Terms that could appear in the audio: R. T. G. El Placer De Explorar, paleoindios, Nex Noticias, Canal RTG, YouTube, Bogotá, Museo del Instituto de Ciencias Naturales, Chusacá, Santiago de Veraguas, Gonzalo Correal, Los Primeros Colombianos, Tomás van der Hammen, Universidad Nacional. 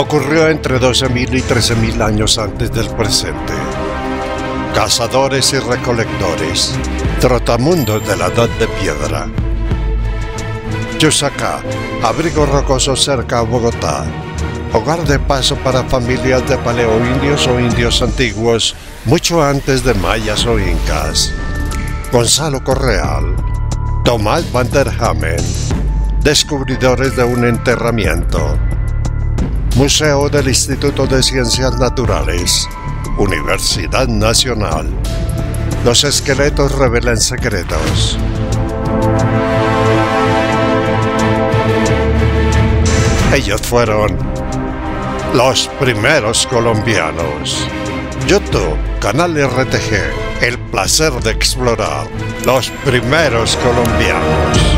ocurrió entre 12.000 y 13.000 años antes del presente. Cazadores y recolectores, trotamundos de la Edad de Piedra. Chusacá, abrigo rocoso cerca a Bogotá, hogar de paso para familias de paleoindios o indios antiguos, mucho antes de mayas o incas. Gonzalo Correal, Tomás van der Hammen, descubridores de un enterramiento. Museo del Instituto de Ciencias Naturales, Universidad Nacional. Los esqueletos revelan secretos. Ellos fueron los primeros colombianos. YouTube, Canal RTG, el placer de explorar los primeros colombianos.